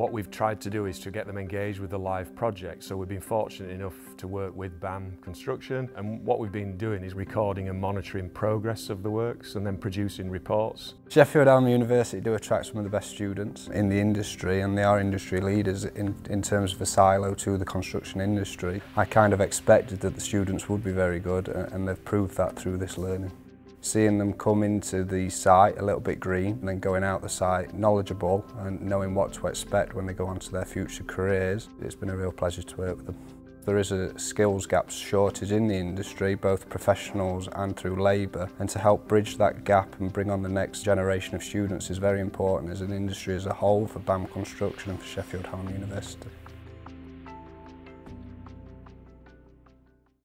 What we've tried to do is to get them engaged with the live project. So we've been fortunate enough to work with BAM Construction, and what we've been doing is recording and monitoring progress of the works and then producing reports. Sheffield Hallam University do attract some of the best students in the industry, and they are industry leaders in terms of a silo to the construction industry. I kind of expected that the students would be very good, and they've proved that through this learning. Seeing them come into the site a little bit green and then going out the site knowledgeable and knowing what to expect when they go on to their future careers, it's been a real pleasure to work with them. There is a skills gap shortage in the industry, both professionals and through labour, and to help bridge that gap and bring on the next generation of students is very important as an industry as a whole for BAM Construction and for Sheffield Hallam University.